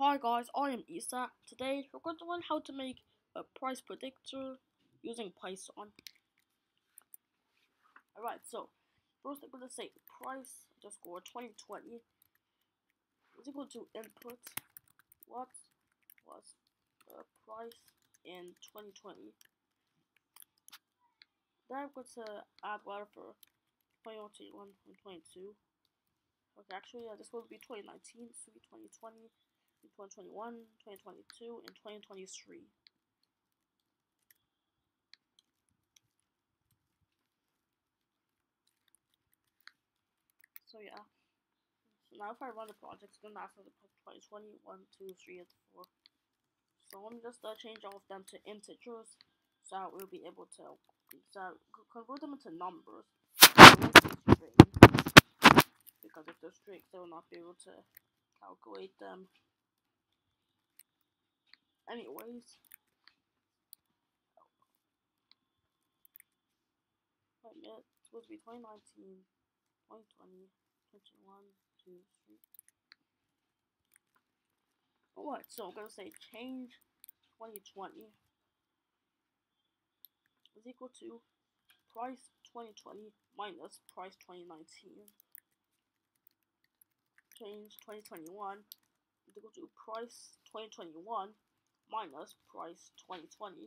Hi guys, I am Isa. Today we're going to learn how to make a price predictor using Python. Alright, so first I'm going to say price underscore 2020 is equal to input what was the price in 2020. Then I'm going to add water for 2021 and 2022. Okay, actually this will be 2019, so 2020. 2021, 2022, and 2023. So yeah. So now if I run the project, it's gonna ask for the 2020, 1, 2, 3, and 4. So I'm just change all of them to integers so that we'll be able to convert them into numbers. Because if they're strings, they will not be able to calculate them. Anyways, wait a minute, it's supposed to be 2019, 2020, 2021, 2023. Alright, so I'm going to say change 2020 is equal to price 2020 minus price 2019. Change 2021 is equal to price 2021. Minus price 2020.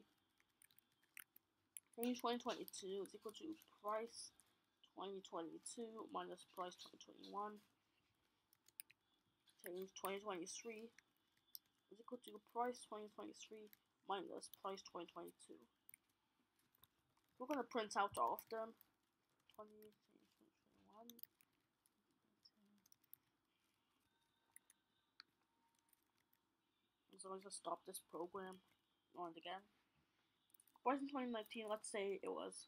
Change 2022 is equal to price 2022 minus price 2021. Change 2023 is equal to price 2023 minus price 2022. We're going to print out all of them. 2021. So I'm just stop this program once again. Price in 2019, let's say it was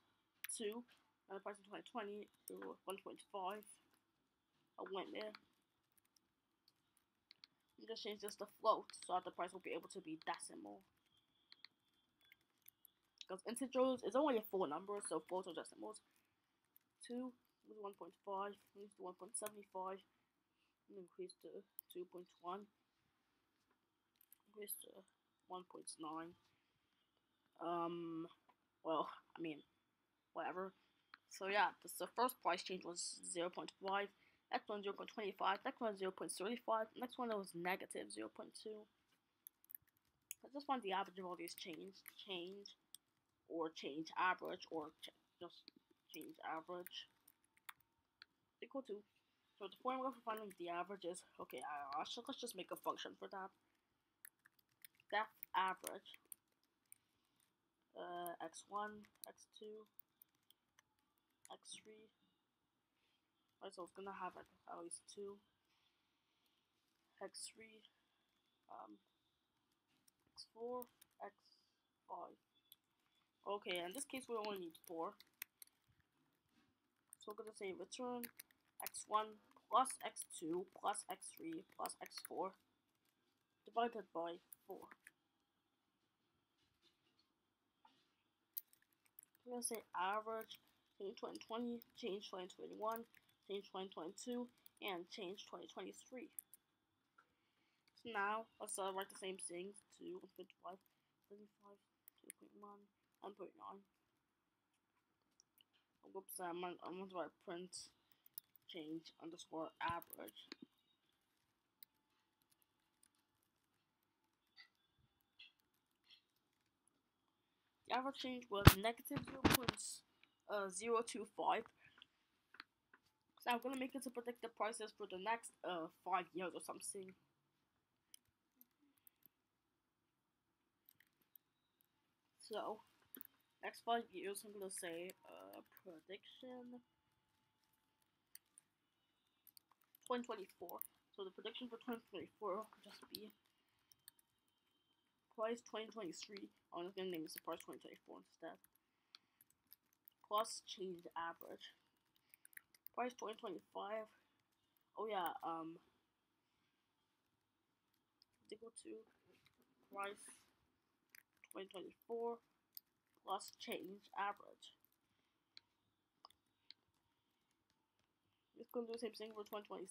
2, and the price in 2020 it was 1.5. I went there. You just change this to float so that the price will be able to be decimal. Because integers is only a 4 number, so floats are decimals. 2 was 1.5, increase to 1.75, and increase to 2.1. Increase to 1.9. Well, I mean, whatever. So yeah, this the first price change was 0.5. Next one 0.25. Next one 0.35. Next one was negative 0.2. I just want the average of all these change average. Equal to. So the formula for finding the average is okay. Let's just make a function for that. Def average x1, x2, x3. Alright, so it's gonna have at least 2 x3, x4, x5. Okay, in this case we only need 4. So we're gonna say return x1 plus x2 plus x3 plus x4 divided by 4. I'm going to say average change 2020, change 2021, change 2022, and change 2023. So now let's write the same things to 1.5, 75, 2.1, 1.9. Whoops, I'm going to write print change underscore average. The average change was negative 0.025. So I'm gonna make it to predict the prices for the next 5 years or something. So next 5 years, I'm gonna say prediction 2024. So the prediction for 2024 will just be price 2023, I'm just going to name this price 2024 instead, plus change average, price 2025, oh yeah, equal to price 2024, plus change average. It's going to do the same thing for 2026,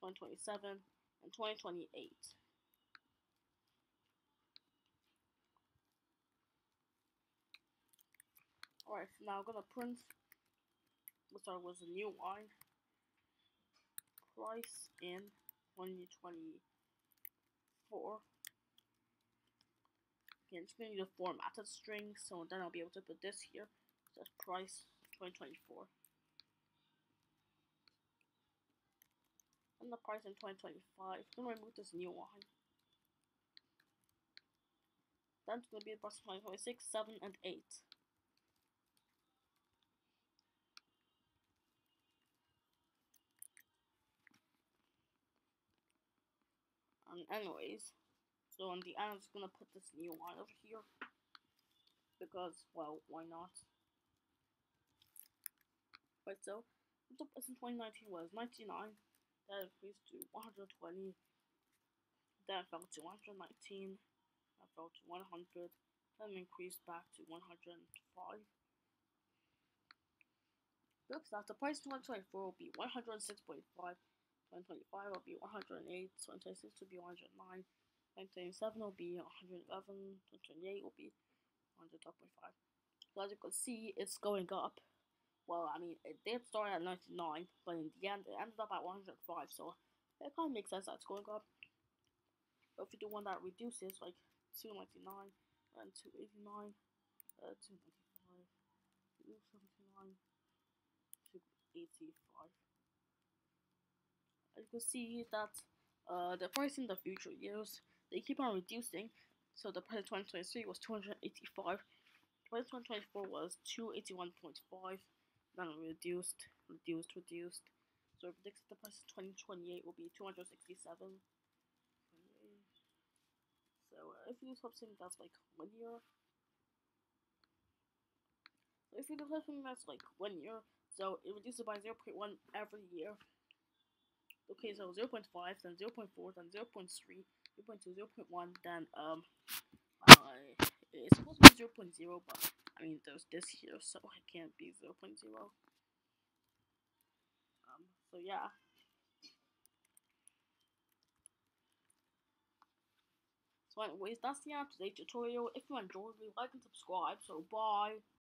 2027, and 2028. Alright, so now I'm gonna print, which I was a new line, price in 2024. Okay, I'm just gonna need a formatted string, so then I'll be able to put this here. So that's price 2024. And the price in 2025. I'm gonna remove this new line. Then it's gonna be the price in 2026, 7 and 8. And anyways, so on the end I'm just gonna put this new line over here because, well, why not? Right, so the price in 2019 was 99, that increased to 120, then it fell to 119, that fell to 100, then increased back to 105. Looks like the price in 2024 will be 106.5. 2025 will be 108, 2026 will be 109, 2027 will be 111, 2028 will be 112.5. So as you can see, it's going up. Well, I mean, it did start at 99, but in the end, it ended up at 105, so it kind of makes sense that it's going up. But if you do one that reduces, like 299, and 289, 295, 279, 285. You can see that the price in the future years, they keep on reducing. So the price in 2023 was 285, the price in 2024 was 281.5, then reduced. So it predicts that the price in 2028 will be 267. So if you do something that's like 1 year, so it reduces by 0.1 every year. Okay, so 0.5, then 0.4, then 0.3, 0.2, 0.1, then, it's supposed to be 0.0, but, I mean, there's this here, so it can't be 0.0. So yeah. So anyways, that's the end of today's tutorial. If you enjoyed, like and subscribe, so bye!